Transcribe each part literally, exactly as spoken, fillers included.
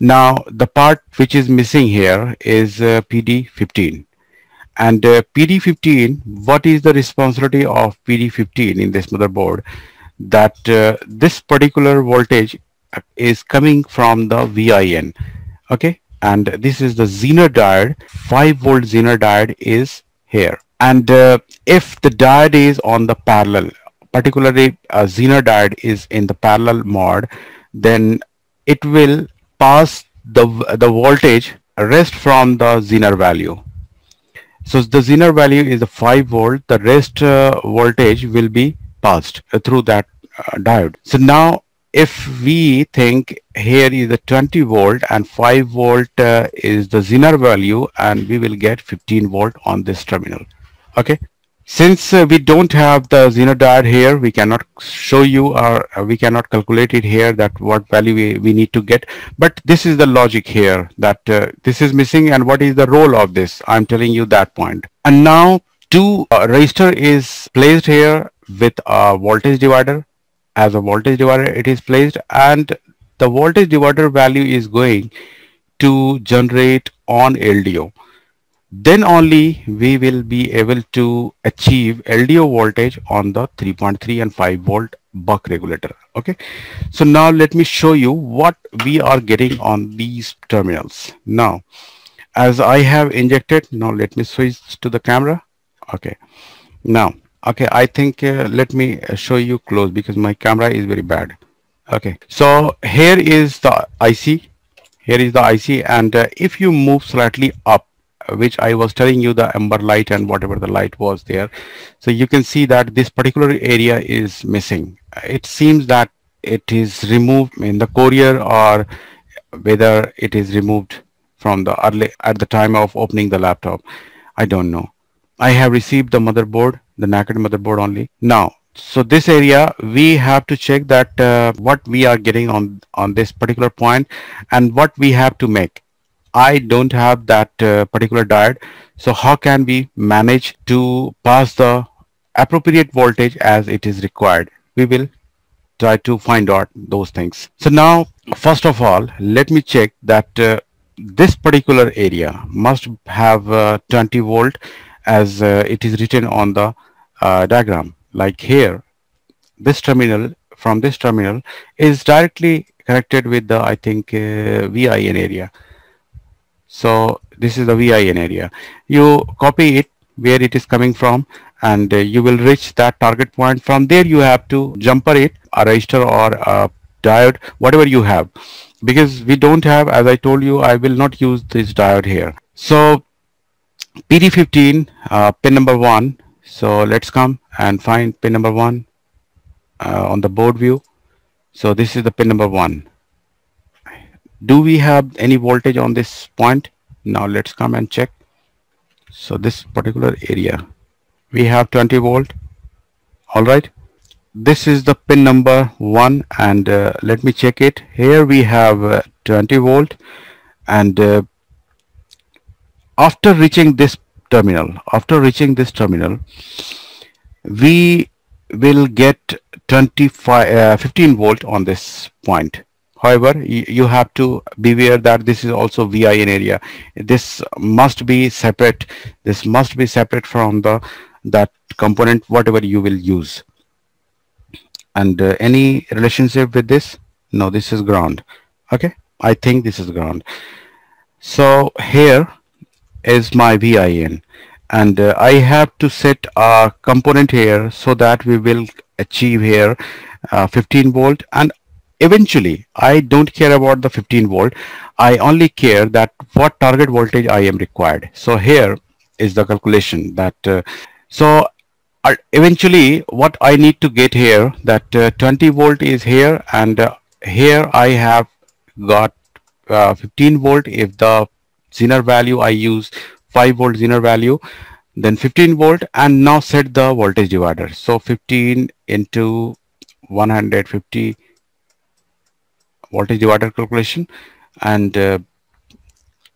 Now the part which is missing here is uh, P D fifteen. And uh, P D fifteen, what is the responsibility of P D fifteen in this motherboard? That uh, this particular voltage is coming from the V I N, okay? And this is the Zener diode, five volt Zener diode is here. And uh, if the diode is on the parallel, particularly uh, Zener diode is in the parallel mode, then it will pass the, the voltage rest from the Zener value. So the Zener value is the five volt, the rest uh, voltage will be passed uh, through that uh, diode. So now if we think here is the twenty volt and five volt uh, is the Zener value, and we will get fifteen volt on this terminal, okay? Since uh, we don't have the Zener diode here, we cannot show you or uh, we cannot calculate it here that what value we, we need to get, but this is the logic here that uh, this is missing, and what is the role of this, I'm telling you that point. And now two uh, resistor is placed here with a voltage divider. As a voltage divider it is placed, and the voltage divider value is going to generate on L D O. Then only we will be able to achieve L D O voltage on the three point three and five volt buck regulator, okay? So now let me show you what we are getting on these terminals. Now as I have injected, now let me switch to the camera, okay? Now okay, I think uh, let me show you close because my camera is very bad, okay? So here is the I C, here is the I C, and uh, if you move slightly up, which I was telling you the amber light and whatever the light was there, so you can see that this particular area is missing. It seems that it is removed in the courier, or whether it is removed from the early at the time of opening the laptop, I don't know. I have received the motherboard, the naked motherboard only. Now so this area we have to check that uh, what we are getting on on this particular point and what we have to make. I don't have that uh, particular diode, so how can we manage to pass the appropriate voltage as it is required? We will try to find out those things. So now first of all let me check that uh, this particular area must have uh, twenty volt as uh, it is written on the uh, diagram. Like here this terminal, from this terminal is directly connected with the, I think, uh, V I N area. So this is the V I N area. You copy it where it is coming from, and uh, you will reach that target point. From there you have to jumper it, a resistor or a diode, whatever you have, because we don't have, as I told you, I will not use this diode here. So P D fifteen, uh, pin number one. So let's come and find pin number one uh, on the board view. So this is the pin number one. Do we have any voltage on this point? Now let's come and check. So this particular area we have twenty volt. All right, this is the pin number one, and uh, let me check it. Here we have uh, twenty volt, and uh, after reaching this terminal after reaching this terminal we will get twenty-five uh, fifteen volt on this point. However, you have to beware that this is also V I N area. This must be separate. This must be separate from the that component whatever you will use. And uh, any relationship with this? No, this is ground. Okay, I think this is ground. So here is my V I N, and uh, I have to set a component here so that we will achieve here uh, fifteen volt. And eventually I don't care about the fifteen volt, I only care that what target voltage I am required. So here is the calculation that uh, so uh, eventually what I need to get here, that uh, twenty volt is here, and uh, here I have got uh, fifteen volt. If the Zener value I use five volt Zener value, then fifteen volt, and now set the voltage divider. So fifteen into one hundred fifty voltage divider calculation, and uh,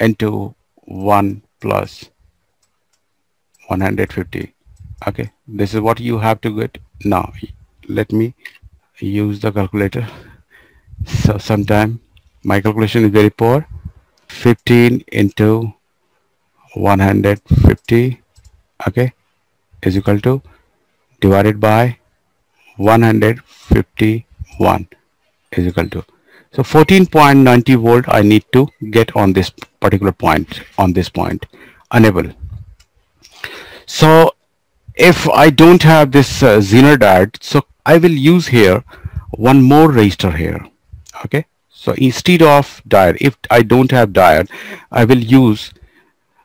into one plus one hundred fifty. Okay, this is what you have to get. Now let me use the calculator. So sometime my calculation is very poor. fifteen into one hundred fifty, okay, is equal to divided by one hundred fifty-one is equal to. So fourteen point nine zero volt I need to get on this particular point, on this point, unable. So if I don't have this uh, Zener diode, so I will use here one more resistor here, okay. So instead of diode, if I don't have diode, I will use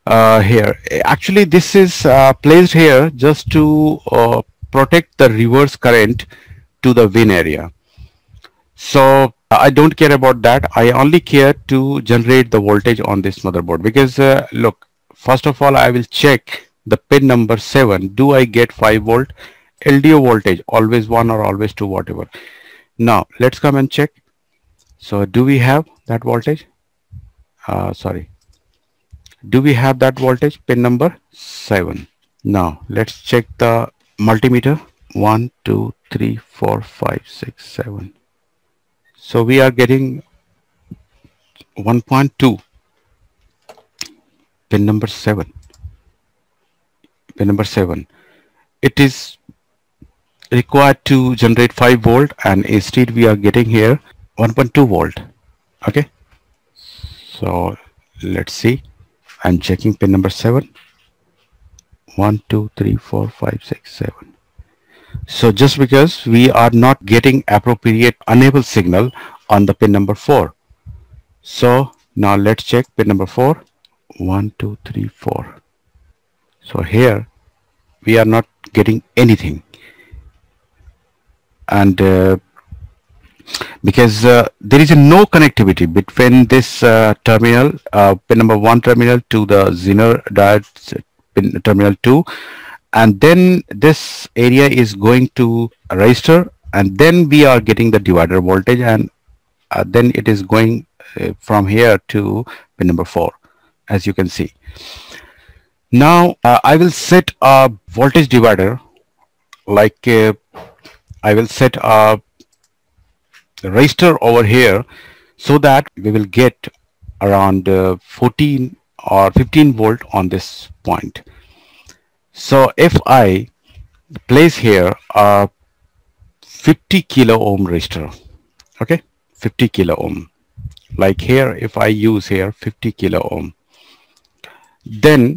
uh, here. Actually, this is uh, placed here just to uh, protect the reverse current to the win area. So I don't care about that. I only care to generate the voltage on this motherboard, because uh, look, first of all, I will check the pin number seven. Do I get five volt L D O voltage, always one or always two, whatever. Now let's come and check. So do we have that voltage? Uh, sorry, do we have that voltage, pin number seven? Now let's check the multimeter. One two three four five six seven. So we are getting one point two, pin number seven, pin number seven. It is required to generate five volt, and instead we are getting here one point two volt, okay. So let's see, I'm checking pin number seven. One two three four five six seven. So just because we are not getting appropriate unable signal on the pin number four. So now let's check pin number four. One two three four. So here we are not getting anything, and uh, because uh, there is a no connectivity between this uh, terminal, uh, pin number one terminal, to the Zener diode pin terminal two. And then this area is going to a resistor, and then we are getting the divider voltage, and uh, then it is going uh, from here to pin number four, as you can see. Now uh, I will set a voltage divider, like uh, I will set a resistor over here, so that we will get around uh, fourteen or fifteen volt on this point. So if I place here a fifty kilo ohm resistor, okay, fifty kilo ohm, like here, if I use here fifty kilo ohm, then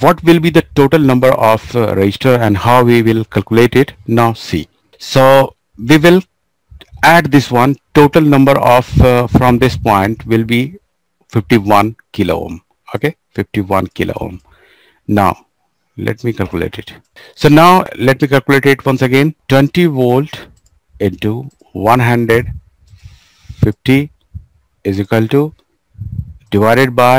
what will be the total number of uh, resistor, and how we will calculate it? Now see, so we will add this one. Total number of uh, from this point will be fifty-one kilo ohm, okay, fifty-one kilo ohm. Now let me calculate it. So now let me calculate it once again. Twenty volt into one hundred fifty is equal to divided by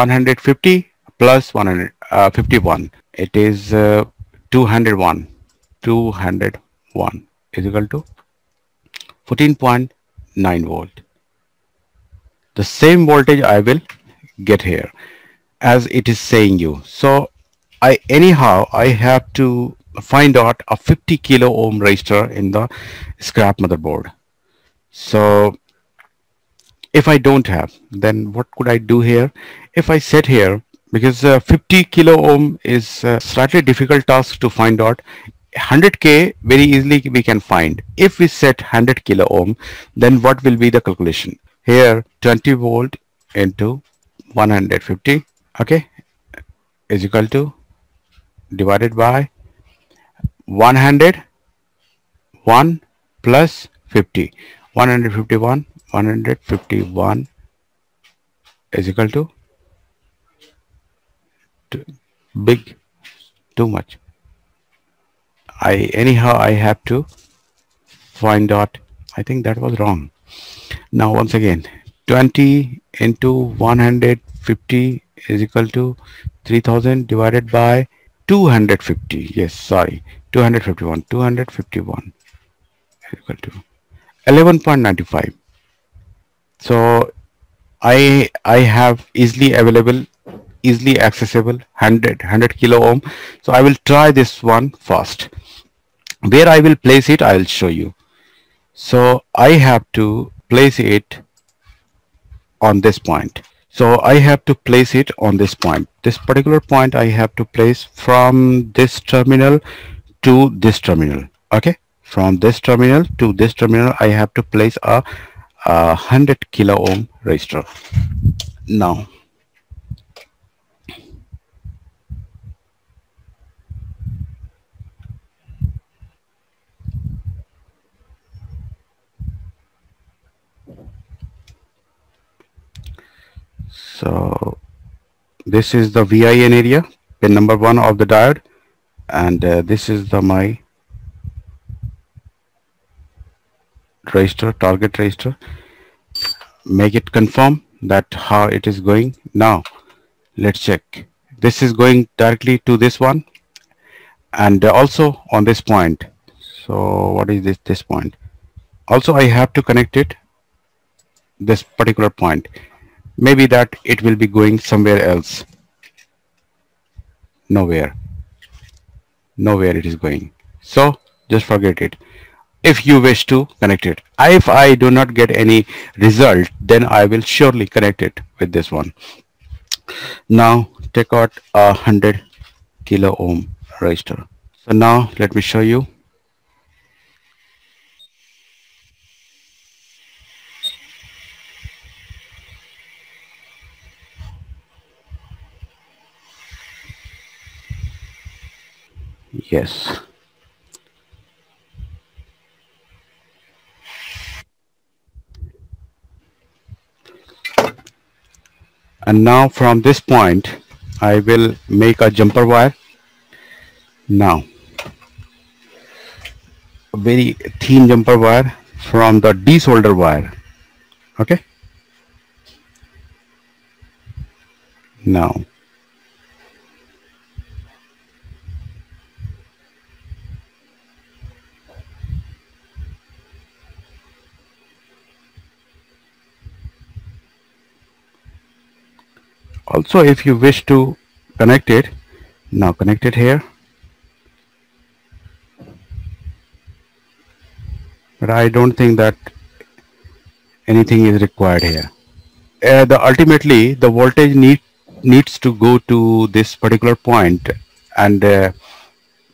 one hundred fifty plus one hundred fifty-one. It is uh, two hundred one is equal to fourteen point nine volt. The same voltage I will get here, as it is saying you. So I anyhow I have to find out a fifty kilo ohm resistor in the scrap motherboard. So if I don't have, then what could I do here? If I set here, because uh, fifty kilo ohm is a slightly difficult task to find out. One hundred K very easily we can find. If we set one hundred kilo ohm, then what will be the calculation? Here twenty volt into one hundred fifty, okay, is equal to divided by one hundred one plus fifty. One hundred fifty-one is equal to too big, too much. I anyhow I have to find out. I think that was wrong. Now once again, twenty into one hundred fifty is equal to three thousand divided by two hundred fifty. Yes, sorry, two hundred fifty-one is equal to eleven point nine five. So I I have easily available, easily accessible one hundred kilo ohm. So I will try this one first. Where I will place it, I will show you. So I have to place it on this point. So I have to place it on this point. This particular point I have to place from this terminal to this terminal. Okay, from this terminal to this terminal I have to place a, a one hundred kilo ohm resistor. Now so this is the V I N area, pin number one of the diode, and uh, this is the my resistor, target resistor. Make it confirm that how it is going. Now let's check. This is going directly to this one and also on this point. So what is this this point? Also I have to connect it this particular point. Maybe that it will be going somewhere else. Nowhere. Nowhere it is going. So just forget it. If you wish to connect it, if I do not get any result, then I will surely connect it with this one. Now take out a hundred kilo ohm resistor. So now let me show you. Yes. And now from this point, I will make a jumper wire. Now, a very thin jumper wire from the desolder wire. Okay. Now. Also, if you wish to connect it, now connect it here. But I don't think that anything is required here. Uh, the ultimately, the voltage need, needs to go to this particular point and uh,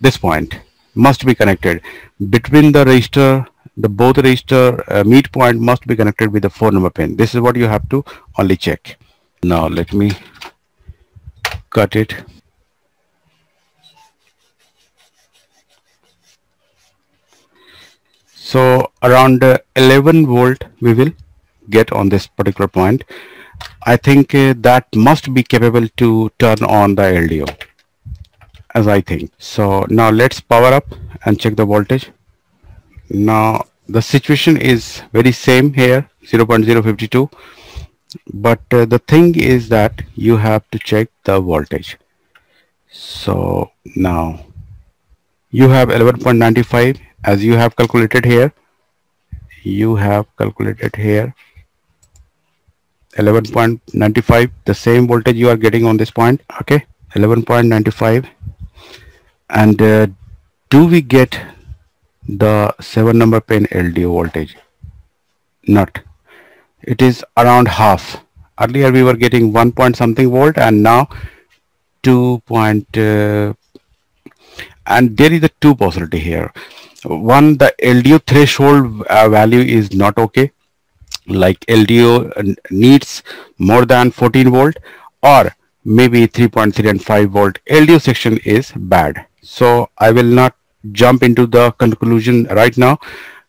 this point must be connected. Between the resistor, the both resistor uh, meet point must be connected with the four number pin. This is what you have to only check. Now let me cut it. So around uh, eleven volt we will get on this particular point. I think uh, that must be capable to turn on the L D O, as I think. So now let's power up and check the voltage. Now the situation is very same here, zero point zero five two. But uh, the thing is that you have to check the voltage. So now you have eleven point nine five as you have calculated here. You have calculated here eleven point nine five, the same voltage you are getting on this point. Okay, eleven point nine five. And uh, do we get the seven number pin L D O voltage? Not. It is around half. Earlier we were getting one point something volt, and now two point uh, and there is a two possibility here. One, the L D O threshold uh, value is not okay, like L D O needs more than fourteen volt, or maybe three point three and five volt L D O section is bad. So I will not jump into the conclusion right now.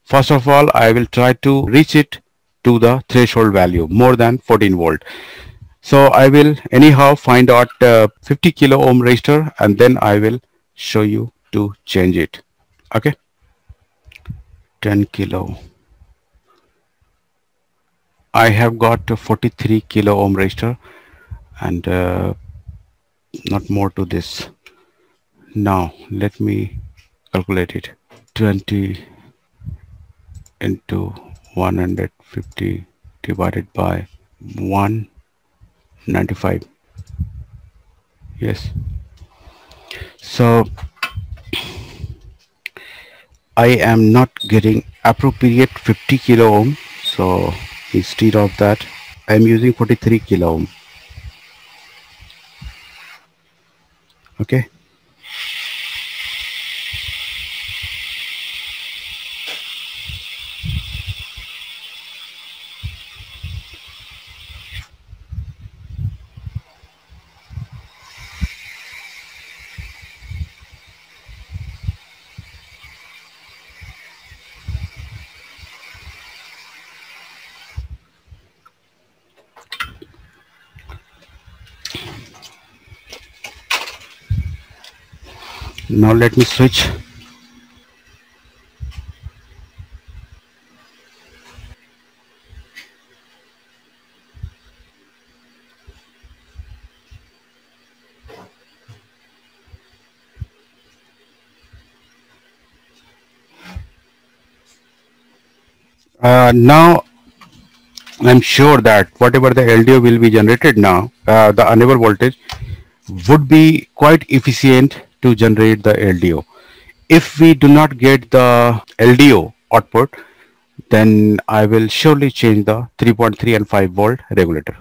First of all, I will try to reach it to the threshold value more than fourteen volt. So I will anyhow find out uh, fifty kilo ohm resistor, and then I will show you to change it. Okay, ten kilo. I have got forty-three kilo ohm resistor, and uh, not more to this. Now let me calculate it. Twenty into one hundred fifty divided by one ninety-five. Yes. So I am not getting appropriate fifty kilo ohm. So instead of that, I am using forty-three kilo ohm. Okay. Now let me switch. Uh, now I'm sure that whatever the L D O will be generated now, uh, the enable voltage would be quite efficient to generate the L D O. If we do not get the L D O output, then I will surely change the three point three and five volt regulator.